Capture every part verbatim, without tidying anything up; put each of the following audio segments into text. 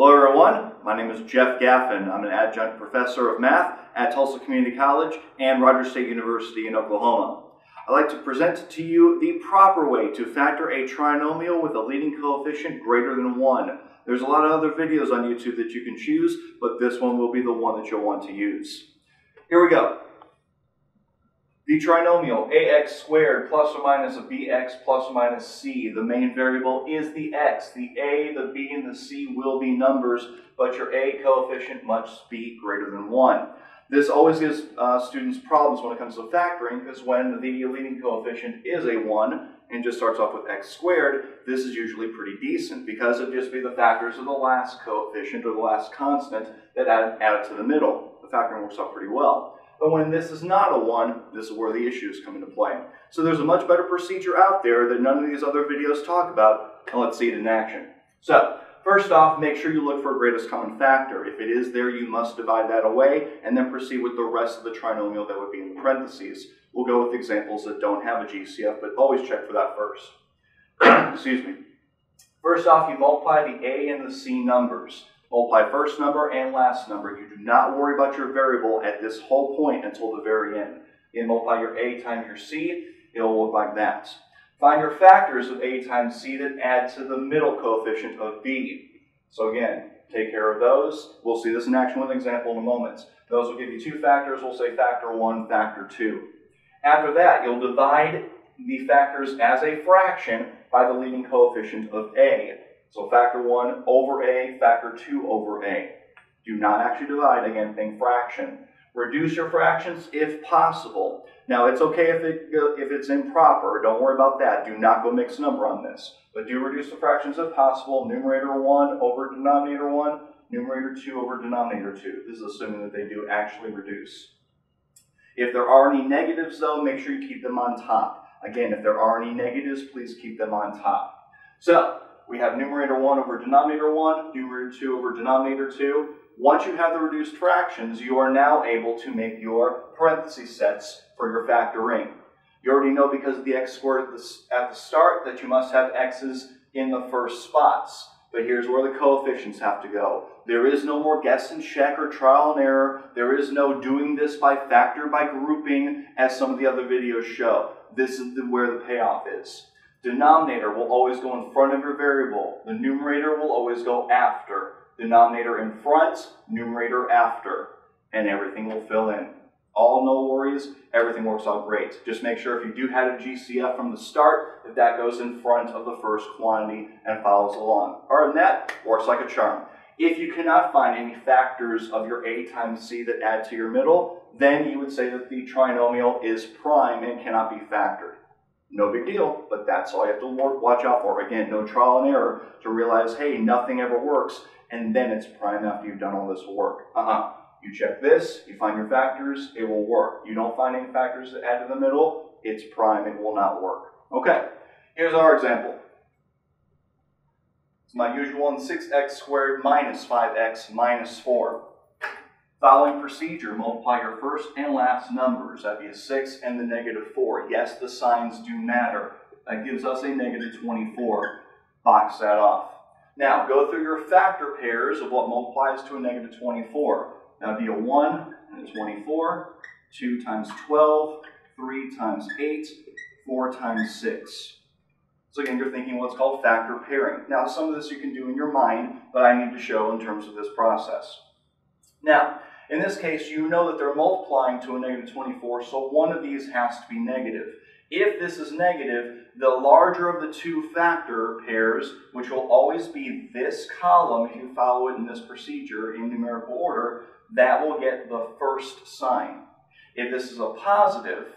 Hello everyone, my name is Jeff Gaffen. I'm an adjunct professor of math at Tulsa Community College and Rogers State University in Oklahoma. I'd like to present to you the proper way to factor a trinomial with a leading coefficient greater than one. There's a lot of other videos on YouTube that you can choose, but this one will be the one that you'll want to use. Here we go. The trinomial ax squared plus or minus a bx plus or minus c. The main variable is the x. The a, the b, and the c will be numbers, but your a coefficient must be greater than one. This always gives uh, students problems when it comes to factoring, because when the leading coefficient is a one and just starts off with x squared, this is usually pretty decent because it would just be the factors of the last coefficient or the last constant that add, add it to the middle. The factoring works out pretty well. But when this is not a one, this is where the issues come into play. So there's a much better procedure out there that none of these other videos talk about, and let's see it in action. So first off, make sure you look for greatest common factor. If it is there, you must divide that away, and then proceed with the rest of the trinomial that would be in the parentheses. We'll go with examples that don't have a G C F, but always check for that first. Excuse me. First off, you multiply the a and the c numbers. Multiply first number and last number. You do not worry about your variable at this whole point until the very end. You multiply your a times your c, it'll look like that. Find your factors of a times c that add to the middle coefficient of b. So again, take care of those. We'll see this in action with an example in a moment. Those will give you two factors. We'll say factor one, factor two. After that, you'll divide the factors as a fraction by the leading coefficient of a. So factor one over a, factor two over a. Do not actually divide, again, think fraction. Reduce your fractions if possible. Now, it's okay if, it, if it's improper. Don't worry about that. Do not go mixed number on this. But do reduce the fractions if possible. Numerator one over denominator one. Numerator two over denominator two. This is assuming that they do actually reduce. If there are any negatives, though, make sure you keep them on top. Again, if there are any negatives, please keep them on top. So we have numerator one over denominator one, numerator two over denominator two. Once you have the reduced fractions, you are now able to make your parentheses sets for your factoring. You already know because of the x squared at the start that you must have x's in the first spots. But here's where the coefficients have to go. There is no more guess and check or trial and error. There is no doing this by factor, by grouping, as some of the other videos show. This is where the payoff is. Denominator will always go in front of your variable. The numerator will always go after. Denominator in front, numerator after, and everything will fill in. All no worries, everything works out great. Just make sure if you do have a G C F from the start, that that goes in front of the first quantity and follows along. Or that works like a charm. If you cannot find any factors of your a times c that add to your middle, then you would say that the trinomial is prime and cannot be factored. No big deal, but that's all you have to watch out for. Again, no trial and error to realize, hey, nothing ever works, and then it's prime after you've done all this work. Uh-uh. You check this, you find your factors, it will work. You don't find any factors that add to the middle, it's prime, it will not work. Okay, here's our example. It's my usual one, six x squared minus five x minus four. Following procedure, multiply your first and last numbers. That'd be a six and the negative four. Yes, the signs do matter. That gives us a negative twenty-four. Box that off. Now, go through your factor pairs of what multiplies to a negative twenty-four. That'd be a one and a twenty-four, two times twelve, three times eight, four times six. So again, you're thinking what's called factor pairing. Now, some of this you can do in your mind, but I need to show in terms of this process. Now, in this case, you know that they're multiplying to a negative twenty-four, so one of these has to be negative. If this is negative, the larger of the two factor pairs, which will always be this column, if you follow it in this procedure in numerical order, that will get the first sign. If this is a positive,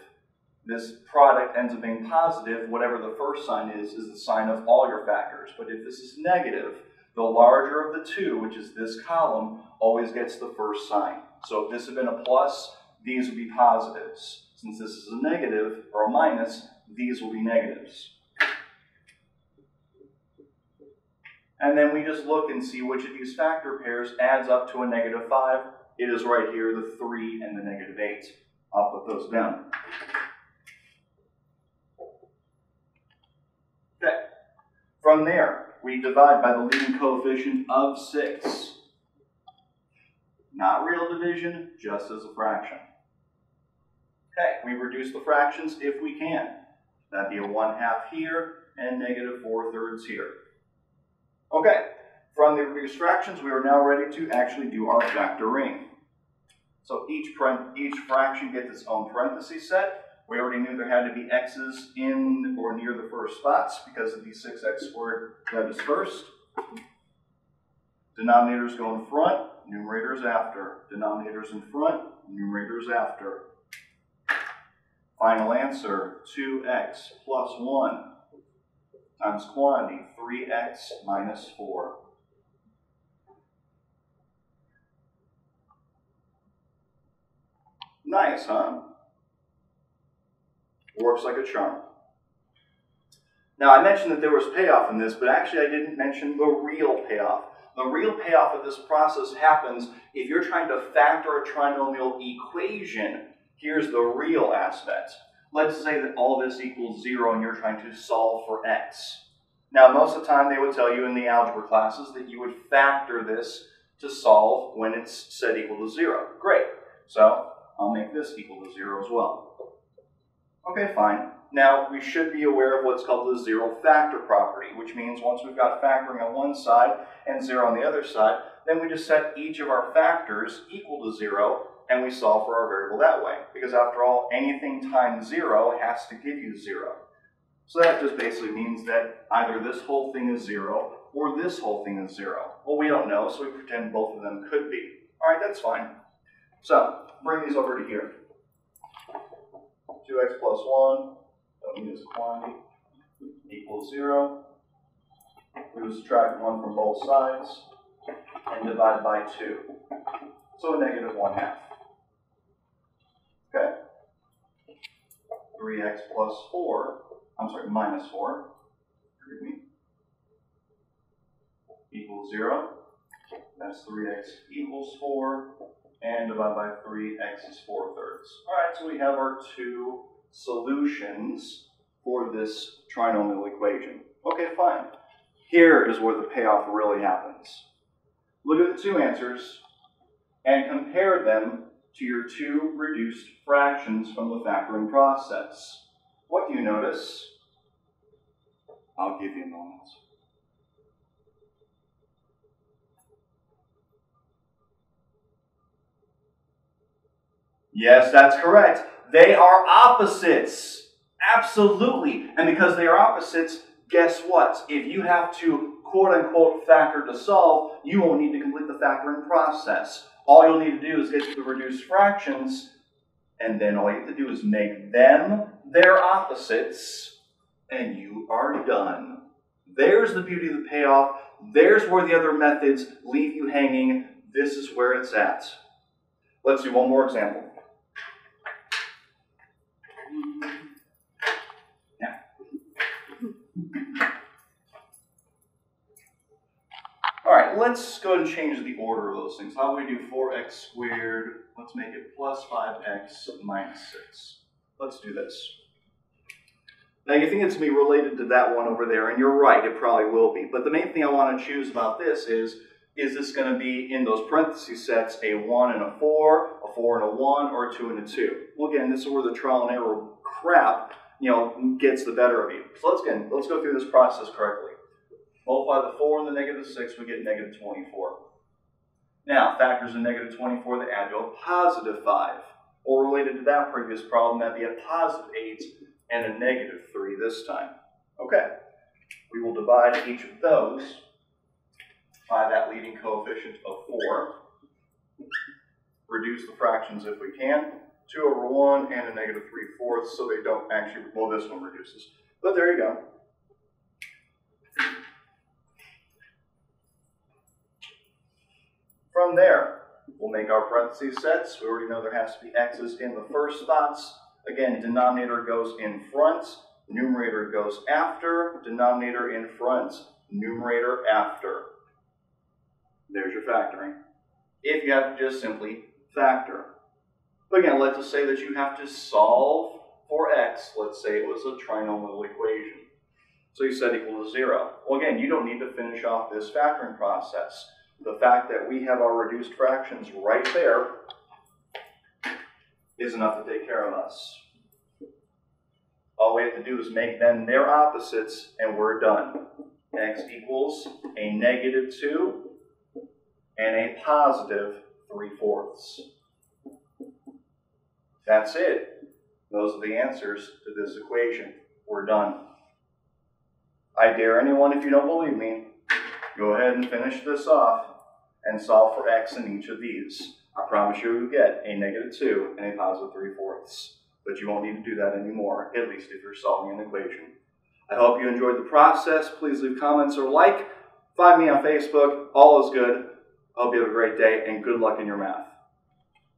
this product ends up being positive, whatever the first sign is, is the sign of all your factors. But if this is negative, the larger of the two, which is this column, always gets the first sign. So if this had been a plus, these would be positives. Since this is a negative or a minus, these will be negatives. And then we just look and see which of these factor pairs adds up to a negative five. It is right here, the three and the negative eight. I'll put those down. Okay. From there, we divide by the leading coefficient of six. Not real division, just as a fraction. Okay, we reduce the fractions if we can. That'd be a one half here and negative four thirds here. Okay, from the fractions, we are now ready to actually do our vectoring. So each, each fraction gets its own parentheses set. We already knew there had to be x's in or near the first spots because of the six x squared that is first. Denominators go in front, numerators after. Denominators in front, numerators after. Final answer, two x plus one times quantity, three x minus four. Nice, huh? Works like a charm. Now, I mentioned that there was payoff in this, but actually I didn't mention the real payoff. The real payoff of this process happens if you're trying to factor a trinomial equation. Here's the real aspect. Let's say that all this equals zero and you're trying to solve for x. Now, most of the time they would tell you in the algebra classes that you would factor this to solve when it's set equal to zero. Great. So I'll make this equal to zero as well. Okay, fine. Now, we should be aware of what's called the zero factor property, which means once we've got factoring on one side and zero on the other side, then we just set each of our factors equal to zero, and we solve for our variable that way. Because after all, anything times zero has to give you zero. So that just basically means that either this whole thing is zero, or this whole thing is zero. Well, we don't know, so we pretend both of them could be. All right, that's fine. So, bring these over to here. two x plus one. This quantity equals zero. We would subtract one from both sides and divide by two. So a negative one half. Okay. three x plus four, I'm sorry, minus four, forgive me, equals zero. That's three x equals four, and divide by three x is four thirds. All right, so we have our two solutions for this trinomial equation. Okay, fine. Here is where the payoff really happens. Look at the two answers and compare them to your two reduced fractions from the factoring process. What do you notice? I'll give you a moment. Yes, that's correct. They are opposites. Absolutely. And because they are opposites, guess what? If you have to quote-unquote factor to solve, you won't need to complete the factoring process. All you'll need to do is get to the reduced fractions, and then all you have to do is make them their opposites, and you are done. There's the beauty of the payoff. There's where the other methods leave you hanging. This is where it's at. Let's do one more example. Alright, let's go ahead and change the order of those things. How do we do four x squared? Let's make it plus five x minus six. Let's do this. Now, you think it's going to be related to that one over there, and you're right, it probably will be. But the main thing I want to choose about this is, is this going to be, in those parentheses sets, a one and a four, a four and a one, or a two and a two? Well, again, this is where the trial and error crap, you know, gets the better of you. So let's, again, let's go through this process correctly. Multiply the four and the negative six, we get negative twenty-four. Now, factors in negative twenty-four that add to a positive five. Or related to that previous problem, that'd be a positive eight and a negative three this time. Okay, we will divide each of those by that leading coefficient of four. Reduce the fractions if we can. two over one and a negative three fourths, so they don't actually, well, this one reduces. But there you go. From there, we'll make our parentheses sets. We already know there has to be x's in the first spots. Again, denominator goes in front, numerator goes after, denominator in front, numerator after. There's your factoring. If you have to just simply factor. But again, let's just say that you have to solve for x. Let's say it was a trinomial equation. So you set equal to zero. Well, again, you don't need to finish off this factoring process. The fact that we have our reduced fractions right there is enough to take care of us. All we have to do is make them their opposites, and we're done. X equals a negative two and a positive three fourths. That's it. Those are the answers to this equation. We're done. I dare anyone, if you don't believe me, go ahead and finish this off and solve for x in each of these. I promise you you'll get a negative two and a positive three fourths. But you won't need to do that anymore, at least if you're solving an equation. I hope you enjoyed the process. Please leave comments or like. Find me on Facebook. All is good. Hope you have a great day and good luck in your math.